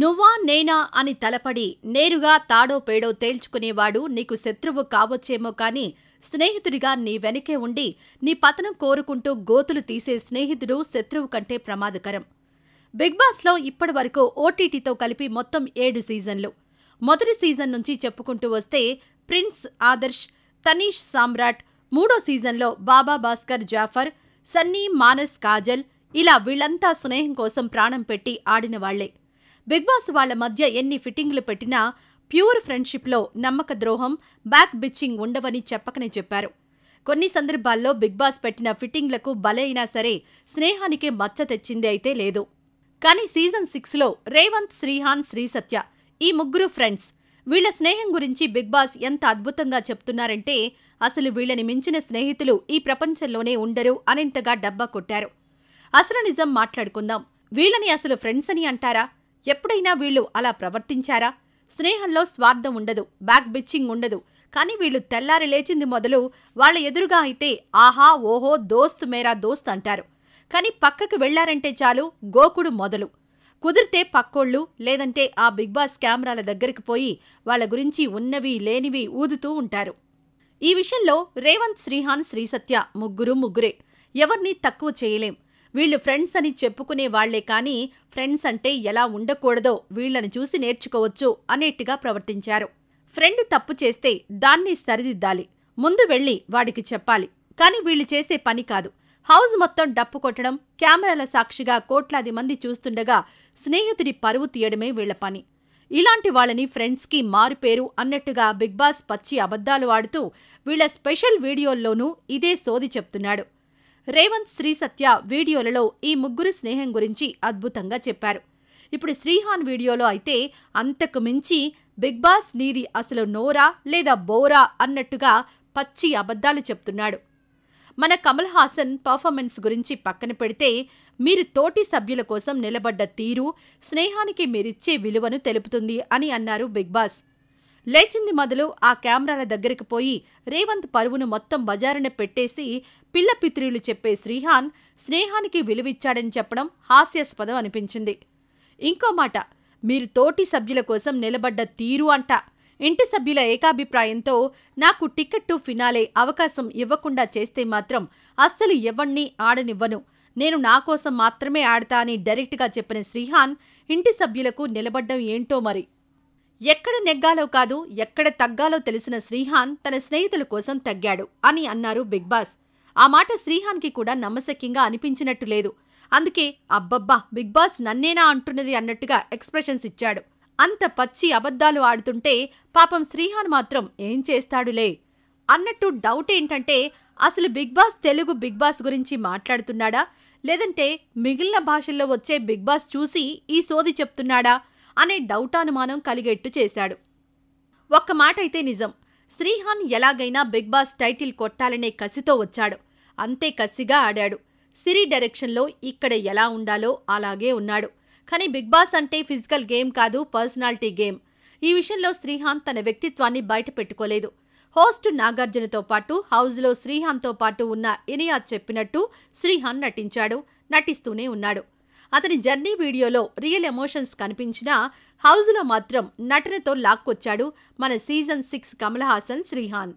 నువ్వా నేనా అని తలపడి నేరుగా తాడో పేడో తేల్చుకునేవాడు నీకు శత్రువు కావచ్చేమో కాని స్నేహితుడిగా నీ వెనకే ఉండి నీ పతనం కోరుకుంటూ గోతులు తీసే స్నేహితుడు శత్రువు కంటే ప్రమాదకరం. బిగ్ బాస్లో ఇప్పటి వరకు ఓటీటీతో కలిపి మొత్తం 7 సీజన్లు. మొదటి సీజన్ నుంచి చెప్పుకుంటూ వస్తే ప్రిన్స్, ఆదర్శ్, తనీష్, సామ్రాట్, మూడో సీజన్లో బాబా, భాస్కర్, జాఫర్, సన్నీ, మానస్, కాజల్, ఇలా వీళ్లంతా స్నేహం కోసం ప్రాణం పెట్టి ఆడిన వాళ్లే. బిగ్ బాస్ వాళ్ల మధ్య ఎన్ని ఫిట్టింగ్లు పెట్టినా ప్యూర్ ఫ్రెండ్షిప్లో నమ్మక ద్రోహం, బ్యాక్ బిచ్చింగ్ ఉండవని చెప్పకనే చెప్పారు. కొన్ని సందర్భాల్లో బిగ్ బాస్ పెట్టిన ఫిట్టింగ్లకు బలైనా సరే స్నేహానికే మచ్చ తెచ్చింది అయితే లేదు. కానీ సీజన్ 6లో రేవంత్, శ్రీహాన్, శ్రీసత్య ఈ ముగ్గురు ఫ్రెండ్స్. వీళ్ల స్నేహం గురించి బిగ్ బాస్ ఎంత అద్భుతంగా చెప్తున్నారంటే అసలు వీళ్లని మించిన స్నేహితులు ఈ ప్రపంచంలోనే ఉండరు అనేంతగా డబ్బా కొట్టారు. అసలు నిజం మాట్లాడుకుందాం, వీళ్ళని అసలు ఫ్రెండ్స్ అని అంటారా? ఎప్పుడైనా వీళ్ళు అలా ప్రవర్తించారా? స్నేహంలో స్వార్థం ఉండదు, బ్యాక్ బిచ్చింగ్ ఉండదు. కానీ వీళ్ళు తెల్లారి లేచింది మొదలు వాళ్ళ ఎదురుగా అయితే ఆహా ఓహో దోస్త్ మేరా దోస్త్ అంటారు. కానీ పక్కకు వెళ్లారంటే చాలు గోకుడు మొదలు. కుదిరితే పక్కోళ్ళు లేదంటే ఆ బిగ్ బాస్ కెమెరాల దగ్గరికి పోయి వాళ్ళ గురించి ఉన్నవి లేనివి ఊదుతూ ఉంటారు. ఈ విషయంలో రేవంత్, శ్రీహాన్, శ్రీసత్య ముగ్గురే. ఎవరిని తక్కువ చేయలేం. వీళ్ళు ఫ్రెండ్స్ అని చెప్పుకునే వాళ్లే కానీ ఫ్రెండ్స్ అంటే ఎలా ఉండకూడదో వీళ్లను చూసి నేర్చుకోవచ్చు అనేట్టుగా ప్రవర్తించారు. ఫ్రెండ్ తప్పు చేస్తే దాన్ని సరిదిద్దాలి, ముందు వెళ్లి వాడికి చెప్పాలి. కానీ వీళ్లు చేసే పని కాదు. హౌస్ మొత్తం డప్పు కొట్టడం, కెమెరాల సాక్షిగా కోట్లాది మంది చూస్తుండగా స్నేహితుడి పరువు తీయడమే వీళ్ల పని. ఇలాంటి వాళ్ళని ఫ్రెండ్స్కి మారుపేరు అన్నట్టుగా బిగ్ బాస్ పచ్చి అబద్ధాలు ఆడుతూ వీళ్ల స్పెషల్ వీడియోల్లోనూ ఇదే సోది చెప్తున్నాడు. రేవంత్, శ్రీసత్య వీడియోలలో ఈ ముగ్గురు స్నేహం గురించి అద్భుతంగా చెప్పారు. ఇప్పుడు శ్రీహాన్ వీడియోలో అయితే అంతకు మించి బిగ్ బాస్ నీది అసలు నోరా లేదా బోరా అన్నట్టుగా పచ్చి అబద్ధాలు చెప్తున్నాడు. మన కమల్ హాసన్ పర్ఫార్మెన్స్ గురించి పక్కన పెడితే మీరు తోటి సభ్యుల కోసం నిలబడ్డ తీరు స్నేహానికి మీరిచ్చే విలువను తెలుపుతుంది అని అన్నారు బిగ్ బాస్. లేచింది మొదలు ఆ కెమెరాల దగ్గరికి పోయి రేవంత్ పరువును మొత్తం బజారున పెట్టేసి పిల్ల పిత్రీలు చెప్పే శ్రీహాన్ స్నేహానికి విలువిచ్చాడని చెప్పడం హాస్యాస్పదం అనిపించింది. ఇంకో మాట, మీరు తోటి సభ్యుల కోసం నిలబడ్డ తీరు అంట. ఇంటి సభ్యుల ఏకాభిప్రాయంతో నాకు టికెట్టు ఫినాలే అవకాశం ఇవ్వకుండా చేస్తే మాత్రం అస్సలు ఎవణ్ణి ఆడనివ్వను, నేను నా కోసం మాత్రమే ఆడతా అని డైరెక్ట్గా చెప్పిన శ్రీహాన్ ఇంటి సభ్యులకు నిలబడ్డం ఏంటో మరి. ఎక్కడ నెగ్గాలో కాదు ఎక్కడ తగ్గాలో తెలిసిన శ్రీహాన్ తన స్నేహితుల కోసం తగ్గాడు అని అన్నారు బిగ్ బాస్. ఆ మాట శ్రీహాన్కి కూడా నమ్మశక్యంగా అనిపించినట్టు లేదు. అందుకే అబ్బబ్బా బిగ్ బాస్ నన్నేనా అంటున్నది అన్నట్టుగా ఎక్స్ప్రెషన్స్ ఇచ్చాడు. అంత పచ్చి అబద్ధాలు ఆడుతుంటే పాపం శ్రీహాన్ మాత్రం ఏం చేస్తాడులే అన్నట్టు డౌట్ ఏంటంటే అసలు big boss Telugu big boss గురించి మాట్లాడుతున్నాడా లేదంటే మిగిలిన భాషల్లో వచ్చే బిగ్ బాస్ చూసి ఈ సోది చెప్తున్నాడా అనే డౌటానుమానం కలిగేట్టు చేశాడు. ఒక్క మాటైతే నిజం, శ్రీహాన్ ఎలాగైనా బిగ్ బాస్ టైటిల్ కొట్టాలనే కసితో వచ్చాడు, అంతే కసిగా ఆడాడు. సిరి డైరెక్షన్లో ఇక్కడ ఎలా ఉండాలో అలాగే ఉన్నాడు. కానీ బిగ్ బాస్ అంటే ఫిజికల్ గేమ్ కాదు, పర్సనాలిటీ గేమ్. ఈ విషయంలో శ్రీహాన్ తన వ్యక్తిత్వాన్ని బయటపెట్టుకోలేదు. హోస్ట్ నాగార్జునతో పాటు హౌజ్లో శ్రీహాన్తో పాటు ఉన్న ఇనియాజ్ చెప్పినట్టు శ్రీహాన్ నటించాడు, నటిస్తూనే ఉన్నాడు. అతని జర్నీ వీడియోలో రియల్ ఎమోషన్స్ కనిపించినా హౌజ్లో మాత్రం నటనతో లాక్కొచ్చాడు మన సీజన్ 6 కమల్ హాసన్ శ్రీహాన్.